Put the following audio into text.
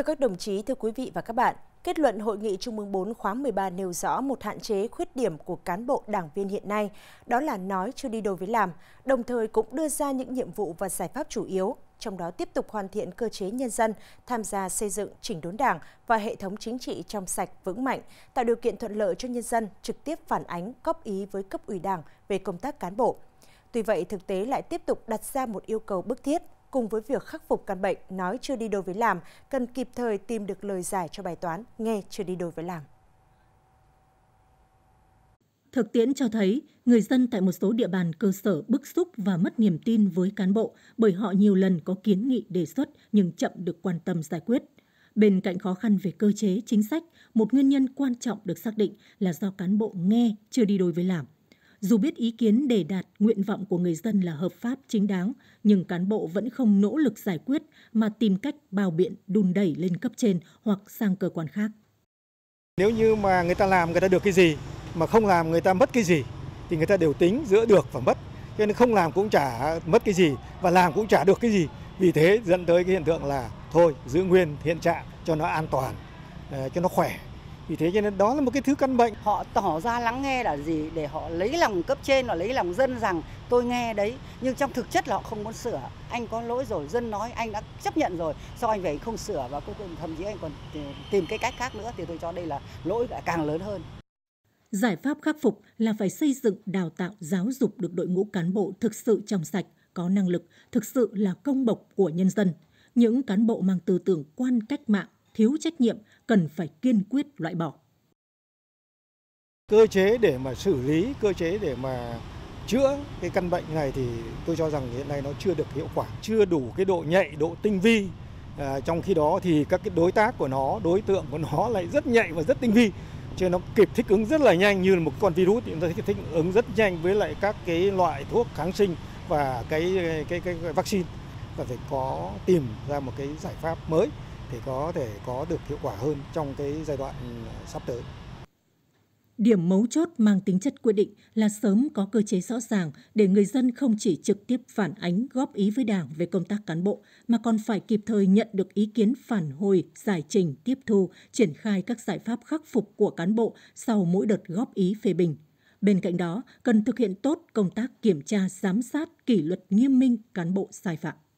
Thưa các đồng chí, thưa quý vị và các bạn, kết luận Hội nghị Trung ương 4 khóa 13 nêu rõ một hạn chế khuyết điểm của cán bộ đảng viên hiện nay, đó là nói chưa đi đôi với làm, đồng thời cũng đưa ra những nhiệm vụ và giải pháp chủ yếu, trong đó tiếp tục hoàn thiện cơ chế nhân dân tham gia xây dựng chỉnh đốn đảng và hệ thống chính trị trong sạch vững mạnh, tạo điều kiện thuận lợi cho nhân dân trực tiếp phản ánh, góp ý với cấp ủy đảng về công tác cán bộ. Tuy vậy, thực tế lại tiếp tục đặt ra một yêu cầu bức thiết. Cùng với việc khắc phục căn bệnh nói chưa đi đôi với làm, cần kịp thời tìm được lời giải cho bài toán nghe chưa đi đôi với làm. Thực tiễn cho thấy, người dân tại một số địa bàn cơ sở bức xúc và mất niềm tin với cán bộ bởi họ nhiều lần có kiến nghị đề xuất nhưng chậm được quan tâm giải quyết. Bên cạnh khó khăn về cơ chế, chính sách, một nguyên nhân quan trọng được xác định là do cán bộ nghe chưa đi đôi với làm. Dù biết ý kiến để đạt nguyện vọng của người dân là hợp pháp chính đáng, nhưng cán bộ vẫn không nỗ lực giải quyết mà tìm cách bào biện, đùn đẩy lên cấp trên hoặc sang cơ quan khác. Nếu như mà người ta làm người ta được cái gì, mà không làm người ta mất cái gì, thì người ta đều tính giữa được và mất. Cho nên không làm cũng chả mất cái gì và làm cũng chả được cái gì. Vì thế dẫn tới cái hiện tượng là thôi giữ nguyên hiện trạng cho nó an toàn, cho nó khỏe. Vì thế cho nên đó là một cái thứ căn bệnh. Họ tỏ ra lắng nghe là gì để họ lấy lòng cấp trên, họ lấy lòng dân rằng tôi nghe đấy. Nhưng trong thực chất là họ không muốn sửa. Anh có lỗi rồi, dân nói anh đã chấp nhận rồi. Sao anh về không sửa và cuối cùng thậm chí anh còn tìm cái cách khác nữa thì tôi cho đây là lỗi càng lớn hơn. Giải pháp khắc phục là phải xây dựng, đào tạo, giáo dục được đội ngũ cán bộ thực sự trong sạch, có năng lực, thực sự là công bộc của nhân dân. Những cán bộ mang tư tưởng quan cách mạng, thiếu trách nhiệm cần phải kiên quyết loại bỏ. Cơ chế để mà xử lý, cơ chế để mà chữa cái căn bệnh này thì tôi cho rằng hiện nay nó chưa được hiệu quả, chưa đủ cái độ nhạy, độ tinh vi. Trong khi đó thì các cái đối tác của nó, đối tượng của nó lại rất nhạy và rất tinh vi. Cho nên nó kịp thích ứng rất là nhanh, như là một con virus thì nó thích ứng rất nhanh với lại các cái loại thuốc kháng sinh và cái vaccine. Và phải có tìm ra một cái giải pháp mới thì có thể có được hiệu quả hơn trong cái giai đoạn sắp tới. Điểm mấu chốt mang tính chất quyết định là sớm có cơ chế rõ ràng để người dân không chỉ trực tiếp phản ánh, góp ý với Đảng về công tác cán bộ, mà còn phải kịp thời nhận được ý kiến phản hồi, giải trình, tiếp thu, triển khai các giải pháp khắc phục của cán bộ sau mỗi đợt góp ý phê bình. Bên cạnh đó, cần thực hiện tốt công tác kiểm tra, giám sát, kỷ luật nghiêm minh cán bộ sai phạm.